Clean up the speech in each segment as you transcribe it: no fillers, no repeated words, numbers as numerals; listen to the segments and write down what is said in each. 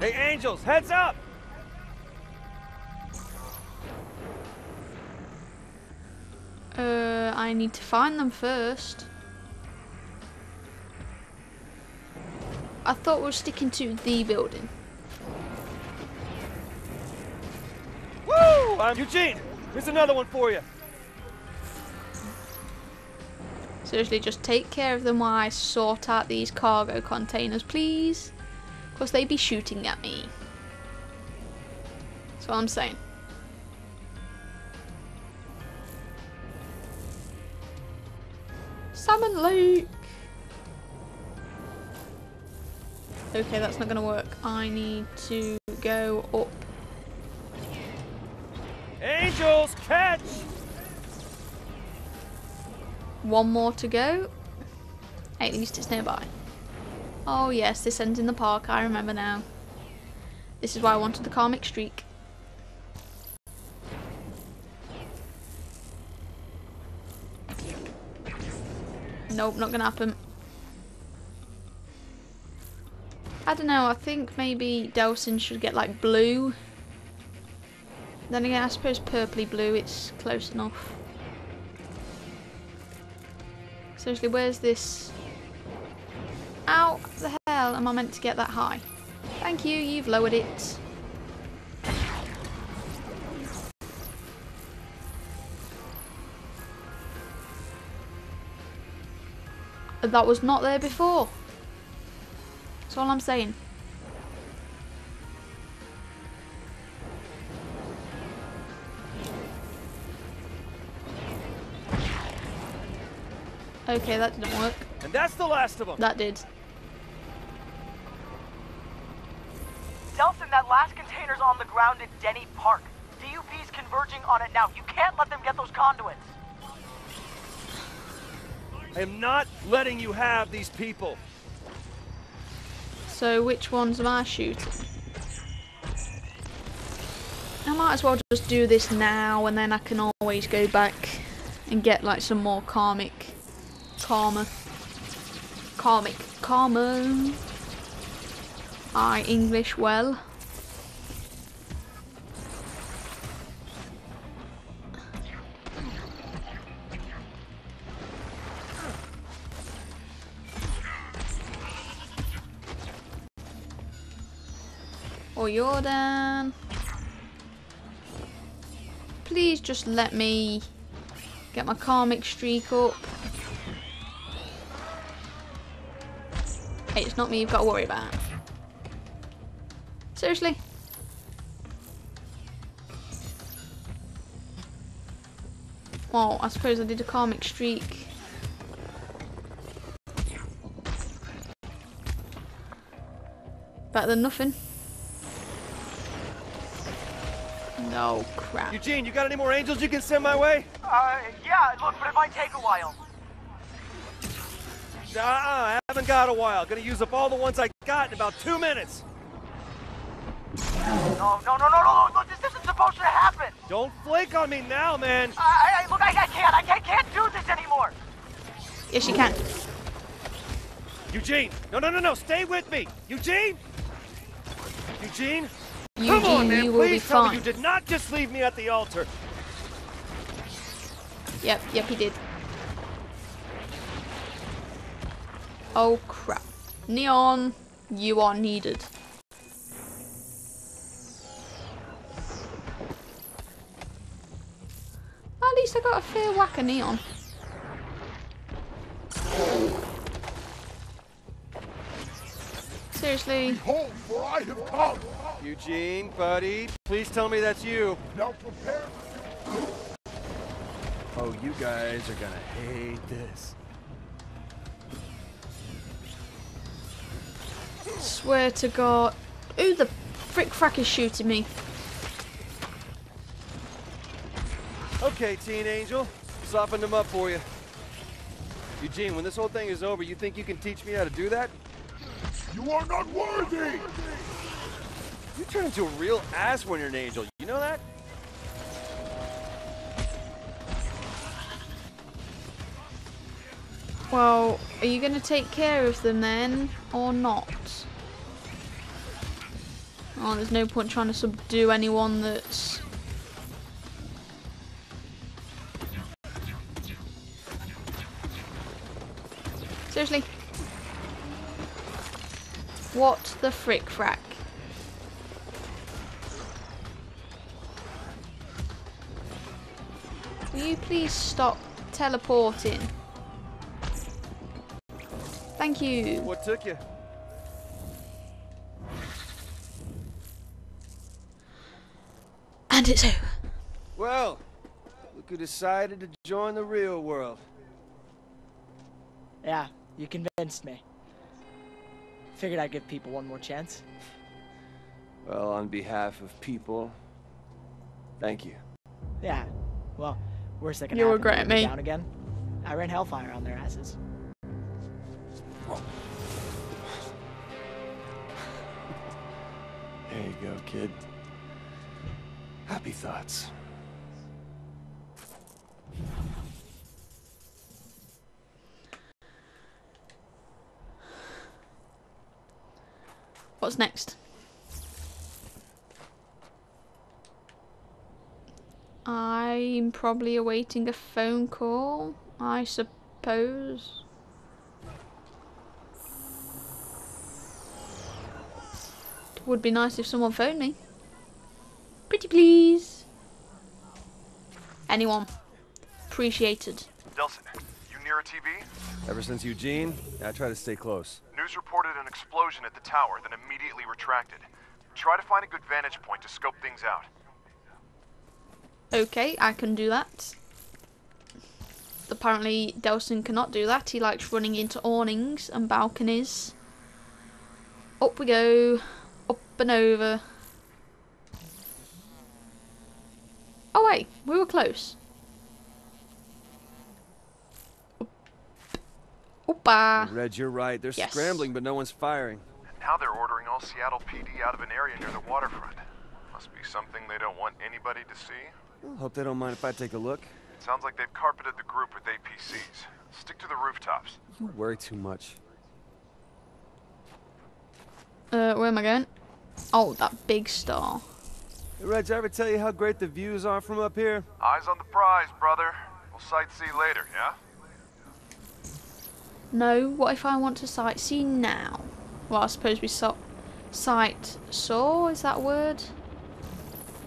Hey, Angels, heads up! I need to find them first. I thought we were sticking to the building. Woo! I'm Eugene! Here's another one for you! Seriously, just take care of them while I sort out these cargo containers, please. Because they'd be shooting at me. That's what I'm saying. Salmon Lake! Okay, that's not gonna work. I need to go up. Angels, catch! One more to go. Hey, at least it's nearby. Oh yes, this ends in the park, I remember now. This is why I wanted the karmic streak. Nope, not gonna happen. I don't know, I think maybe Delsin should get like blue. Then again, I suppose purpley blue, it's close enough. Seriously, where's this? Ow, the hell am I meant to get that high? Thank you, you've lowered it. That was not there before. That's all I'm saying. Okay, that didn't work. And that's the last of them. That did. Delsin, that last container's on the ground at Denny Park. DUP's converging on it now. You can't let them get those conduits. I am not letting you have these people. So which ones am I shooting? I might as well just do this now, and then I can always go back and get like some more karma. I English well. Or you're down. Please just let me get my karmic streak up. Hey, it's not me you've got to worry about. Seriously? Well, I suppose I did a karmic streak. Better than nothing. No crap. Eugene, you got any more angels you can send my way? Yeah, look, but it might take a while. I haven't got a while. Gonna use up all the ones I got in about 2 minutes. No, this isn't supposed to happen. Don't flake on me now, man. Look, I can't do this anymore. Yes, you can. Eugene, no, stay with me. Eugene? Come on, man, please tell me you did not just leave me at the altar. Yep, he did. Oh crap. Neon, you are needed. At least I got a fair whack of neon. Seriously. Behold, for I have come. Eugene, buddy, please tell me that's you. Now prepare. Oh, you guys are gonna hate this. Swear to God. Who the frick-frack is shooting me? Okay, Teen Angel. Softened them up for you. Eugene, when this whole thing is over, you think you can teach me how to do that? You are not worthy! You turn into a real ass when you're an angel, you know that? Well, are you going to take care of them then, or not? Oh, there's no point trying to subdue anyone that's... Seriously? What the frick-frack? Will you please stop teleporting? Thank you. What took you? And it's over. Well, look who decided to join the real world. Yeah, you convinced me. Figured I'd give people one more chance. Well, on behalf of people, thank you. Yeah, well, worst that can happen, you'll regret me. Down again. I ran hellfire on their asses. There you go, kid. Happy thoughts. What's next? I'm probably awaiting a phone call, I suppose. It would be nice if someone phoned me. Pretty please. Anyone. Appreciated. Delsin, you near a TV? Ever since Eugene, I try to stay close. News reported an explosion at the tower, then immediately retracted. Try to find a good vantage point to scope things out. Okay, I can do that. Apparently, Delsin cannot do that. He likes running into awnings and balconies. Up we go. Up and over. Oh wait, we were close. Opa! Red, you're right. They're scrambling, but no one's firing. And now they're ordering all Seattle PD out of an area near the waterfront. Must be something they don't want anybody to see. Well, hope they don't mind if I take a look. It sounds like they've carpeted the group with APCs. Stick to the rooftops. You worry too much. Where am I going? Oh, that big star. Hey, Reg, I ever tell you how great the views are from up here? Eyes on the prize, brother. We'll sightsee later, yeah? No, what if I want to sightsee now? Well, I suppose we sight saw, is that a word?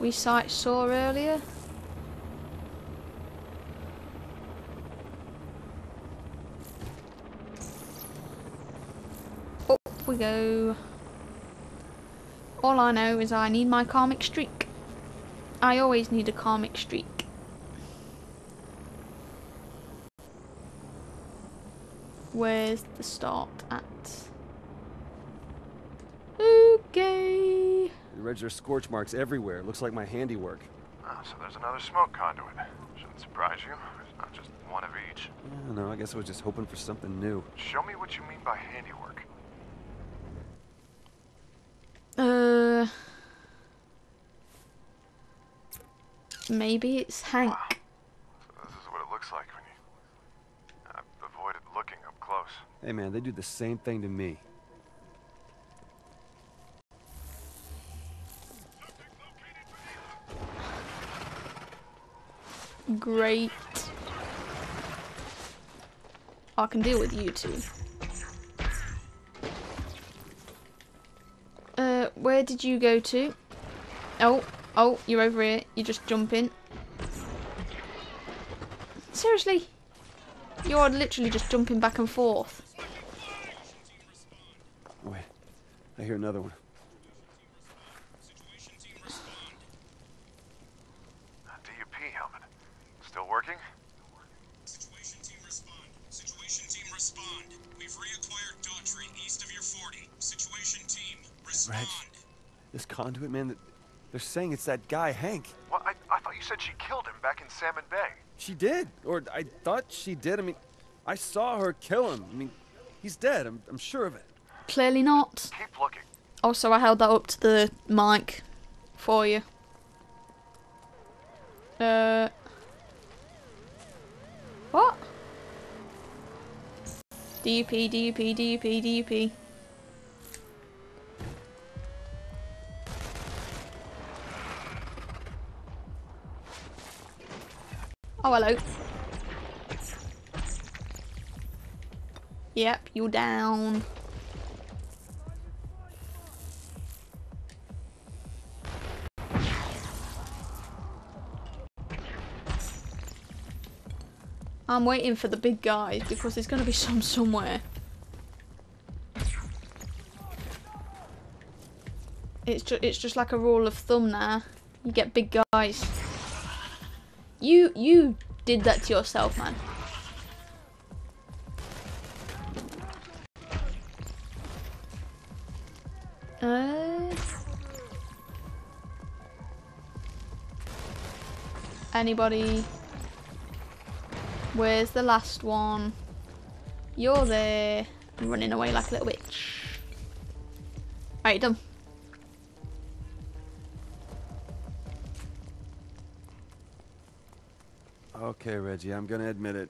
We sight saw earlier. Up we go. All I know is I need my karmic streak. I always need a karmic streak. Where's the start at? Okay. The reds are scorch marks everywhere. It looks like my handiwork. Oh, so there's another smoke conduit. Shouldn't surprise you. There's not just one of each. I don't know. I guess I was just hoping for something new. Show me what you mean by handiwork. Maybe it's Hank. Wow. So this is what it looks like when you... I've avoided looking up close. Hey man, they do the same thing to me. Great. I can deal with you two. Where did you go to? Oh, you're over here. You just jump in. Seriously? You're literally just jumping back and forth. Wait, I hear another one. A DUP helmet. Still working? Situation team respond. Situation team respond. We've reacquired Daughtry east of your 40. Situation team respond. Right. This conduit, man, they're saying it's that guy, Hank. Well, I thought you said she killed him back in Salmon Bay. She did, or I thought she did. I mean, I saw her kill him. I mean, he's dead, I'm sure of it. Clearly not. Keep looking. Also, I held that up to the mic for you. What? DUP, DUP, DUP, DUP. Oh, hello. Yep, you're down. I'm waiting for the big guy because there's gonna be some somewhere. It's just like a rule of thumb now. You get big guys. You did that to yourself, man. Anybody? Where's the last one? You're there. I'm running away like a little bitch. Alright, done. Okay, Reggie, I'm gonna admit it.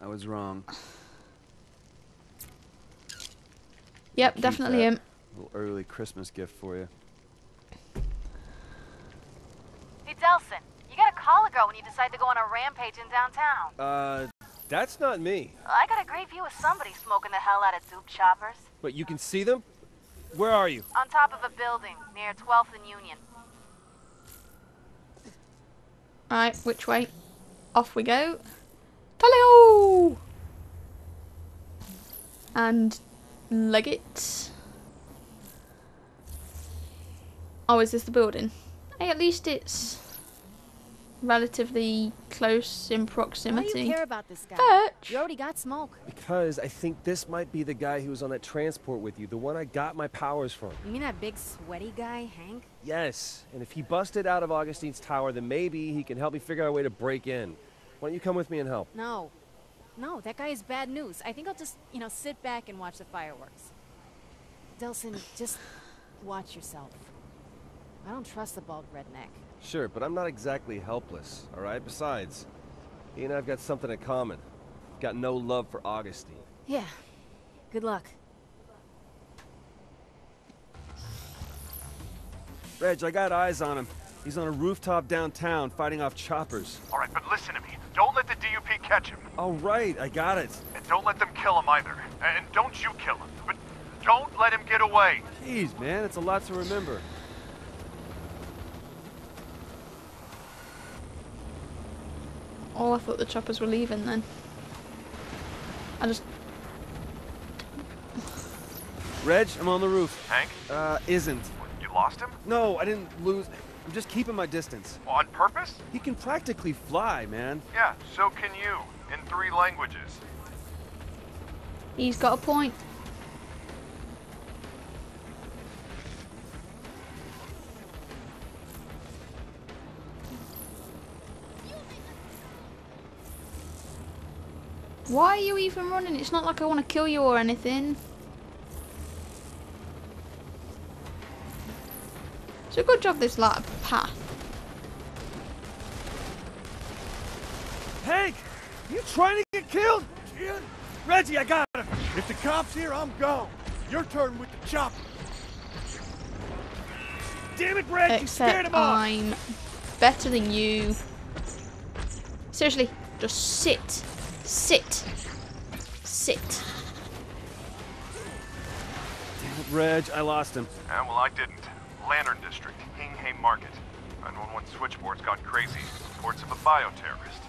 I was wrong. Yep, definitely him. A little early Christmas gift for you. Hey, Delsin. Call a girl when you decide to go on a rampage in downtown. That's not me. I got a great view of somebody smoking the hell out of dupe choppers. But you can see them? Where are you? On top of a building near 12th and Union. Alright, which way? Off we go. Tally-ho! And leg it. Oh, is this the building? Hey, at least it's relatively close in proximity. Why do you care about this guy? Fetch. You already got smoke. Because I think this might be the guy who was on that transport with you, the one I got my powers from. You mean that big sweaty guy, Hank? Yes, and if he busted out of Augustine's tower, then maybe he can help me figure out a way to break in. Why don't you come with me and help? No, no, that guy is bad news. I think I'll just, you know, sit back and watch the fireworks. Delsin, just watch yourself. I don't trust the bald redneck. Sure, but I'm not exactly helpless, all right? Besides, he and I've got something in common. Got no love for Augustine. Yeah, good luck. Reg, I got eyes on him. He's on a rooftop downtown fighting off choppers. All right, but listen to me. Don't let the DUP catch him. All right, I got it. And don't let them kill him either. And don't you kill him. But don't let him get away. Jeez, man, it's a lot to remember. Oh, I thought the choppers were leaving then. I just... Reg, I'm on the roof. Hank? Isn't. You lost him? No, I didn't lose. I'm just keeping my distance. On purpose? He can practically fly, man. Yeah, so can you. In 3 languages. He's got a point. Why are you even running? It's not like I want to kill you or anything. So good job this lap path. Hank! You trying to get killed? Yeah. Reggie, I got him! If the cop's here, I'm gone. Your turn with the chopper. Damn it, Reg, you scared him off! I'm better than you. Seriously, just sit. Sit. Sit. Damn it, Reg, I lost him. Ah, well, I didn't. Lantern District, Hing Hei Market. 911 switchboard's gone crazy. Reports of a bioterrorist.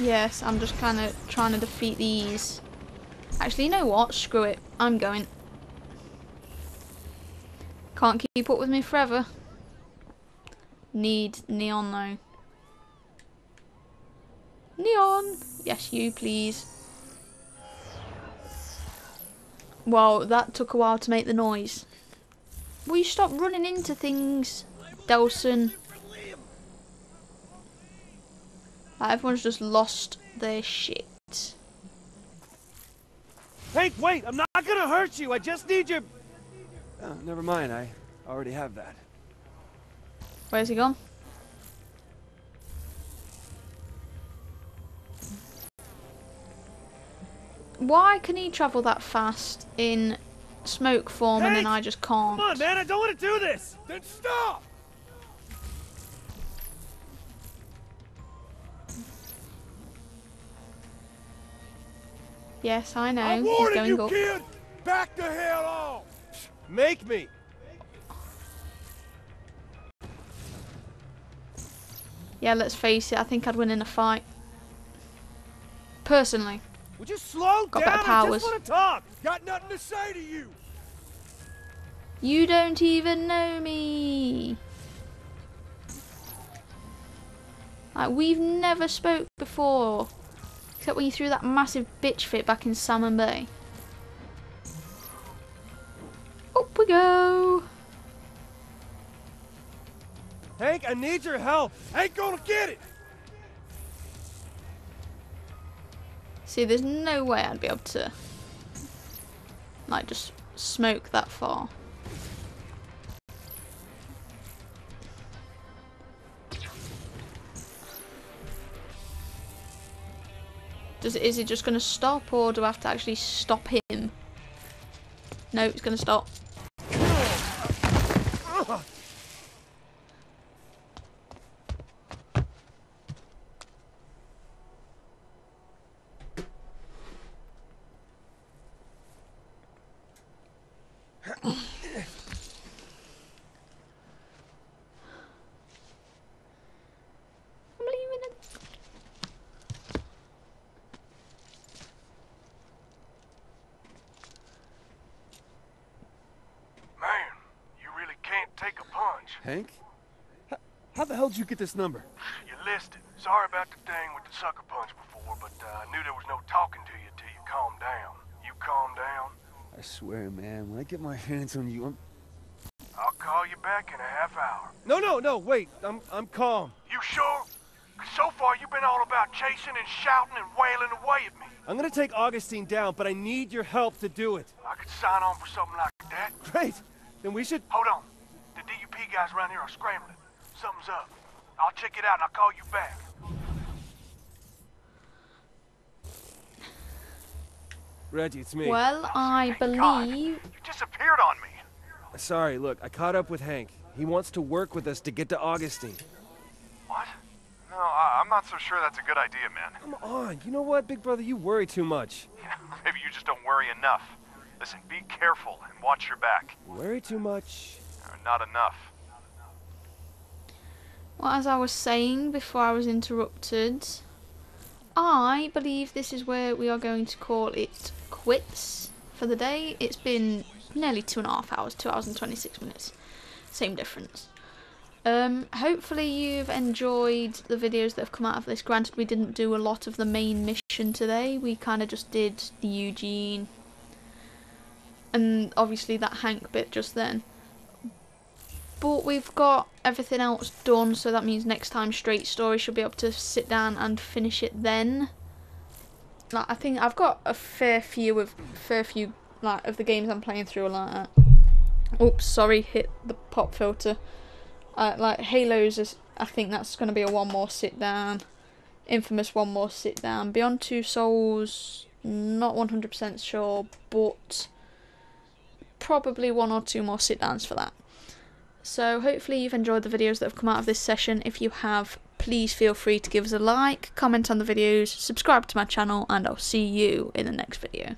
Yes, I'm just kind of trying to defeat these. Actually, you know what? Screw it. I'm going. Can't keep up with me forever. Need neon though. Neon! Yes, you please. Well, that took a while to make the noise. Will you stop running into things, Delsin? Like, everyone's just lost their shit. Hank, wait! I'm not gonna hurt you! I just need your... Oh, never mind, I already have that. Where's he gone? Why can he travel that fast in smoke form, Hank! And then I just can't. Come on, man, I don't want to do this! Then stop! Yes, I know. I warned you, up. Kid! Back the hell off! Make me! Yeah, let's face it, I think I'd win in a fight. Personally. Would you slow down? I just want to talk! Got nothing to say to you! You don't even know me! Like, we've never spoke before. Except when you threw that massive bitch fit back in Salmon Bay. Up we go! Hank, I need your help! I ain't gonna get it! See, there's no way I'd be able to, like, just smoke that far. Is it just going to stop, or do I have to actually stop him? No, it's going to stop. Hank? How the hell did you get this number? You listed. Sorry about the thing with the sucker punch before, but I knew there was no talking to you till you calmed down. You calmed down? I swear, man, when I get my hands on you, I'll call you back in a half hour. No, wait. I'm calm. You sure? 'Cause so far you've been all about chasing and shouting and wailing away at me. I'm gonna take Augustine down, but I need your help to do it. I could sign on for something like that. Great. Then we should... Hold on. The DUP guys around here are scrambling. Something's up. I'll check it out and I'll call you back. Reggie, it's me. Well, oh, I believe... God. You disappeared on me. Sorry, look, I caught up with Hank. He wants to work with us to get to Augustine. What? No, I'm not so sure that's a good idea, man. Come on, you know what, big brother? You worry too much. Maybe you just don't worry enough. Listen, be careful and watch your back. Worry too much... Not enough. Well, as I was saying before I was interrupted, I believe this is where we are going to call it quits for the day. It's been nearly 2.5 hours, 2 hours and 26 minutes. Same difference. Hopefully you've enjoyed the videos that have come out of this. Granted, we didn't do a lot of the main mission today. We kind of just did the Eugene and obviously that Hank bit just then. But we've got everything else done, so that means next time Straight Story should be able to sit down and finish it then. Like, I think I've got a fair few like of the games I'm playing through like that. Oops, sorry, hit the pop filter. Like Halo's is, I think that's going to be a one more sit down. Infamous, one more sit down. Beyond Two Souls, not 100% sure, but probably 1 or 2 more sit downs for that. So hopefully you've enjoyed the videos that have come out of this session. If you have, please feel free to give us a like, comment on the videos, subscribe to my channel, and I'll see you in the next video.